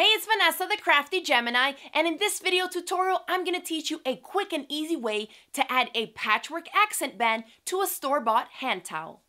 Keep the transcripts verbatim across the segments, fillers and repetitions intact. Hey, it's Vanessa the Crafty Gemini, and in this video tutorial, I'm gonna teach you a quick and easy way to add a patchwork accent band to a store-bought hand towel.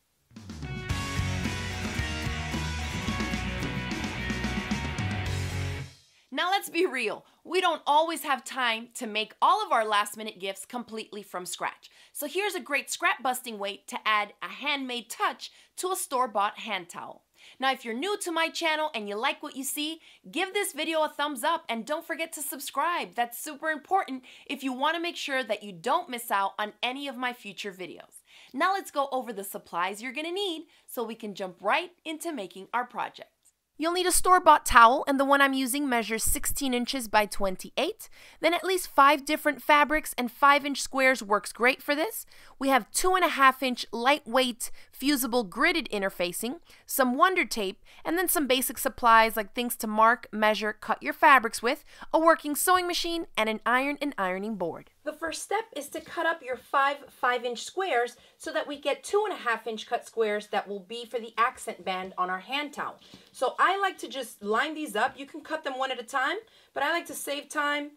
Now let's be real, we don't always have time to make all of our last minute gifts completely from scratch. So here's a great scrap busting way to add a handmade touch to a store-bought hand towel. Now if you're new to my channel and you like what you see, give this video a thumbs up and don't forget to subscribe. That's super important if you want to make sure that you don't miss out on any of my future videos. Now let's go over the supplies you're gonna need so we can jump right into making our project. You'll need a store-bought towel, and the one I'm using measures sixteen inches by twenty-eight. Then at least five different fabrics, and five inch squares works great for this. We have two and a half inch lightweight fusible gridded interfacing, some wonder tape, and then some basic supplies like things to mark, measure, cut your fabrics with, a working sewing machine, and an iron and ironing board. The first step is to cut up your five five inch squares so that we get two and a half inch cut squares that will be for the accent band on our hand towel. So I like to just line these up. You can cut them one at a time, but I like to save time.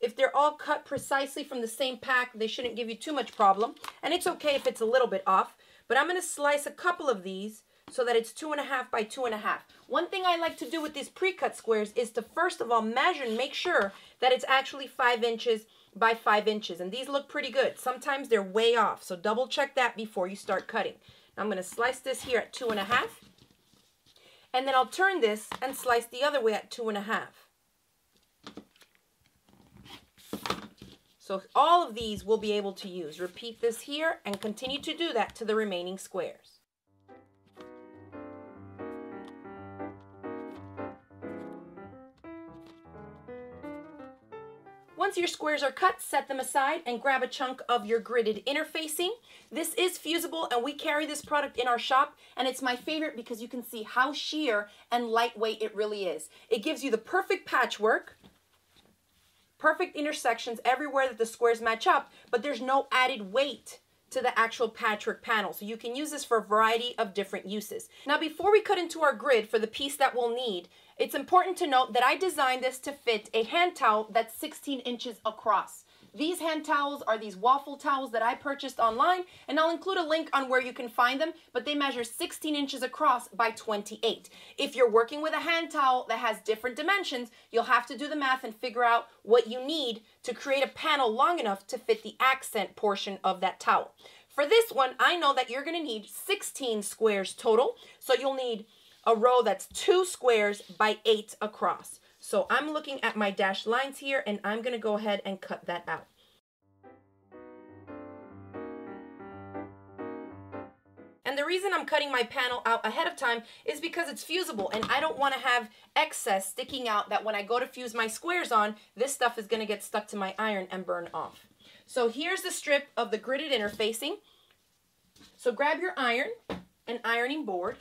If they're all cut precisely from the same pack, they shouldn't give you too much problem. And it's okay if it's a little bit off, but I'm gonna slice a couple of these so that it's two and a half by two and a half. One thing I like to do with these pre-cut squares is to first of all measure and make sure that it's actually five inches by five inches. And these look pretty good. Sometimes they're way off, so double check that before you start cutting. Now I'm gonna slice this here at two and a half, and then I'll turn this and slice the other way at two and a half. So all of these we'll be able to use. Repeat this here and continue to do that to the remaining squares. Once your squares are cut, set them aside and grab a chunk of your gridded interfacing. This is fusible and we carry this product in our shop, and it's my favorite because you can see how sheer and lightweight it really is. It gives you the perfect patchwork, perfect intersections everywhere that the squares match up, but there's no added weight to the actual patchwork panel. So you can use this for a variety of different uses. Now before we cut into our grid for the piece that we'll need, it's important to note that I designed this to fit a hand towel that's sixteen inches across. These hand towels are these waffle towels that I purchased online, and I'll include a link on where you can find them, but they measure sixteen inches across by twenty-eight. If you're working with a hand towel that has different dimensions, you'll have to do the math and figure out what you need to create a panel long enough to fit the accent portion of that towel. For this one, I know that you're gonna need sixteen squares total, so you'll need a row that's two squares by eight across. So I'm looking at my dashed lines here, and I'm gonna go ahead and cut that out. And the reason I'm cutting my panel out ahead of time is because it's fusible and I don't want to have excess sticking out that when I go to fuse my squares on, this stuff is gonna get stuck to my iron and burn off. So here's the strip of the gridded interfacing. So grab your iron and ironing board.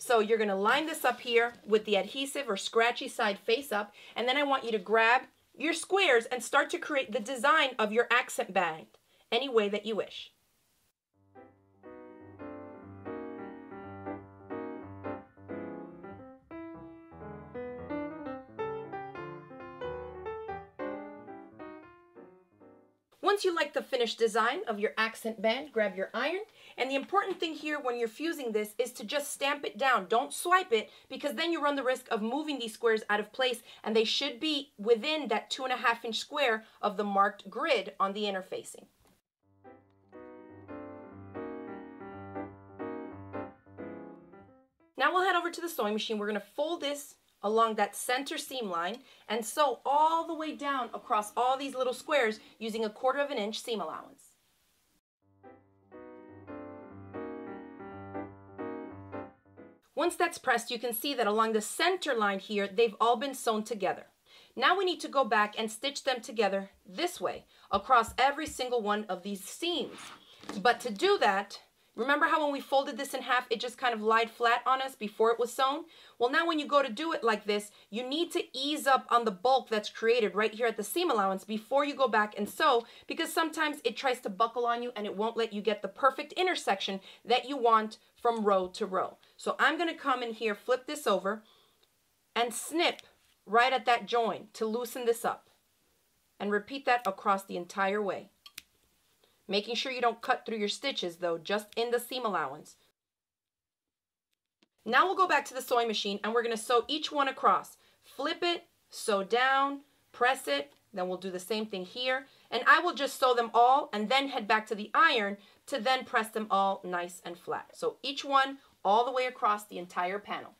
So you're gonna line this up here with the adhesive or scratchy side face up, and then I want you to grab your squares and start to create the design of your accent band any way that you wish. Once you like the finished design of your accent band, grab your iron. And the important thing here when you're fusing this is to just stamp it down. Don't swipe it, because then you run the risk of moving these squares out of place, and they should be within that two and a half inch square of the marked grid on the interfacing. Now we'll head over to the sewing machine. We're gonna fold this along that center seam line and sew all the way down across all these little squares using a quarter of an inch seam allowance. Once that's pressed, you can see that along the center line here, they've all been sewn together. Now we need to go back and stitch them together this way across every single one of these seams. But to do that, remember how when we folded this in half, it just kind of lied flat on us before it was sewn? Well, now when you go to do it like this, you need to ease up on the bulk that's created right here at the seam allowance before you go back and sew, because sometimes it tries to buckle on you and it won't let you get the perfect intersection that you want from row to row. So I'm gonna come in here, flip this over, and snip right at that join to loosen this up, and repeat that across the entire way. Making sure you don't cut through your stitches though, just in the seam allowance. Now we'll go back to the sewing machine and we're going to sew each one across. Flip it, sew down, press it, then we'll do the same thing here. And I will just sew them all and then head back to the iron to then press them all nice and flat. So each one all the way across the entire panel.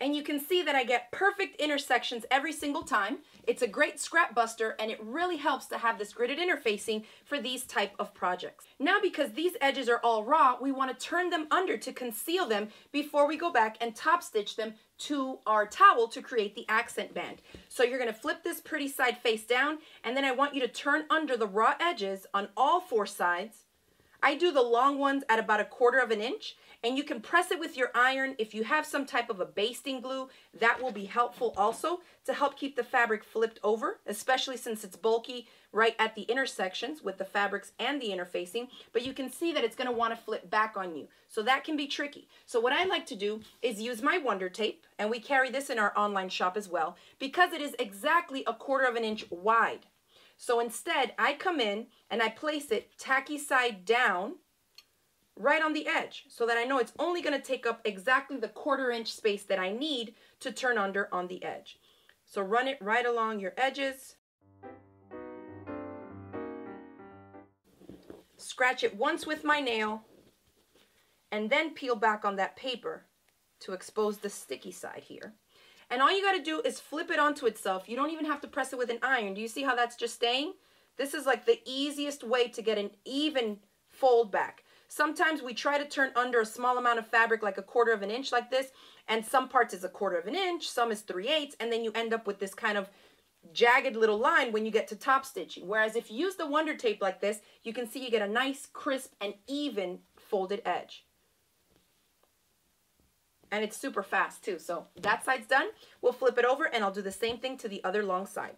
And you can see that I get perfect intersections every single time. It's a great scrap buster and it really helps to have this gridded interfacing for these type of projects. Now because these edges are all raw, we want to turn them under to conceal them before we go back and top stitch them to our towel to create the accent band. So you're going to flip this pretty side face down and then I want you to turn under the raw edges on all four sides. I do the long ones at about a quarter of an inch, and you can press it with your iron. If you have some type of a basting glue, that will be helpful also to help keep the fabric flipped over, especially since it's bulky right at the intersections with the fabrics and the interfacing, but you can see that it's going to want to flip back on you. So that can be tricky. So what I like to do is use my Wonder Tape, and we carry this in our online shop as well, because it is exactly a quarter of an inch wide. So instead, I come in and I place it tacky side down right on the edge so that I know it's only going to take up exactly the quarter inch space that I need to turn under on the edge. So run it right along your edges. Scratch it once with my nail and then peel back on that paper to expose the sticky side here. And all you got to do is flip it onto itself. You don't even have to press it with an iron. Do you see how that's just staying? This is like the easiest way to get an even fold back. Sometimes we try to turn under a small amount of fabric, like a quarter of an inch like this, and some parts is a quarter of an inch, some is three eighths, and then you end up with this kind of jagged little line when you get to top stitching. Whereas if you use the Wonder Tape like this, you can see you get a nice, crisp, and even folded edge. And it's super fast too. So that side's done. We'll flip it over and I'll do the same thing to the other long side.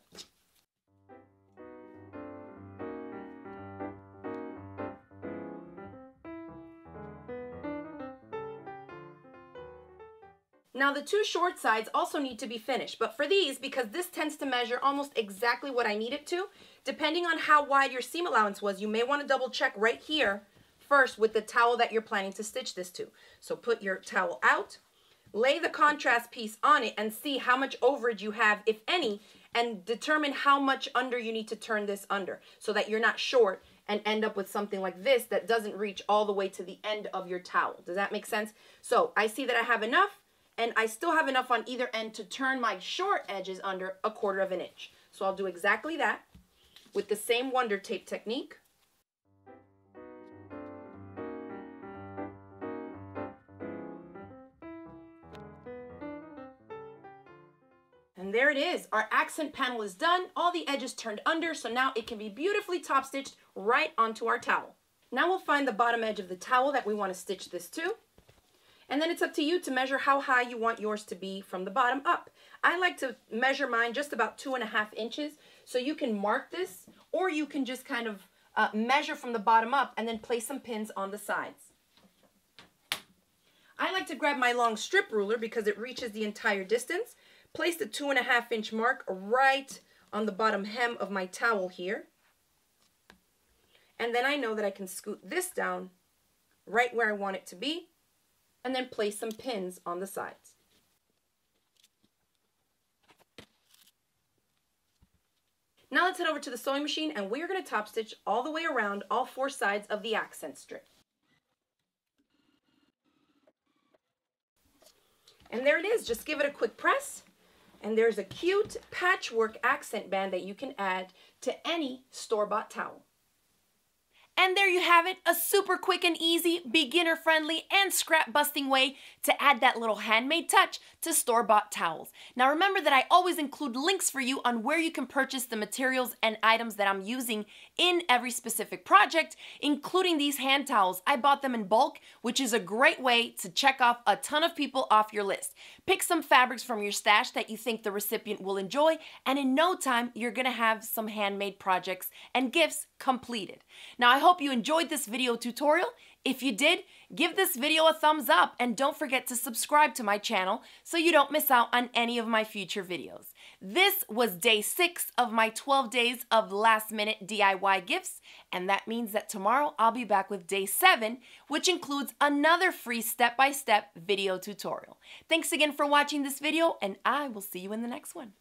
Now the two short sides also need to be finished, but for these, because this tends to measure almost exactly what I need it to, depending on how wide your seam allowance was, you may want to double check right here first with the towel that you're planning to stitch this to. So put your towel out, lay the contrast piece on it and see how much overage you have, if any, and determine how much under you need to turn this under so that you're not short and end up with something like this that doesn't reach all the way to the end of your towel. Does that make sense? So I see that I have enough and I still have enough on either end to turn my short edges under a quarter of an inch. So I'll do exactly that with the same Wonder Tape technique. And there it is. Our accent panel is done. All the edges turned under, so now it can be beautifully top stitched right onto our towel. Now we'll find the bottom edge of the towel that we want to stitch this to. And then it's up to you to measure how high you want yours to be from the bottom up. I like to measure mine just about two and a half inches. So you can mark this, or you can just kind of uh, measure from the bottom up and then place some pins on the sides. I like to grab my long strip ruler because it reaches the entire distance. Place the two and a half inch mark right on the bottom hem of my towel here. And then I know that I can scoot this down right where I want it to be and then place some pins on the sides. Now let's head over to the sewing machine and we're going to top stitch all the way around all four sides of the accent strip. And there it is, just give it a quick press. And there's a cute patchwork accent band that you can add to any store-bought towel. And there you have it, a super quick and easy, beginner-friendly, and scrap-busting way to add that little handmade touch to store-bought towels. Now remember that I always include links for you on where you can purchase the materials and items that I'm using in every specific project, including these hand towels. I bought them in bulk, which is a great way to check off a ton of people off your list. Pick some fabrics from your stash that you think the recipient will enjoy, and in no time, you're gonna have some handmade projects and gifts completed. Now I hope you enjoyed this video tutorial. If you did, Give this video a thumbs up and don't forget to subscribe to my channel so you don't miss out on any of my future videos. This was day six of my twelve days of last minute D I Y gifts, and that means that tomorrow I'll be back with day seven, which includes another free step-by-step video tutorial. Thanks again for watching this video, and I will see you in the next one.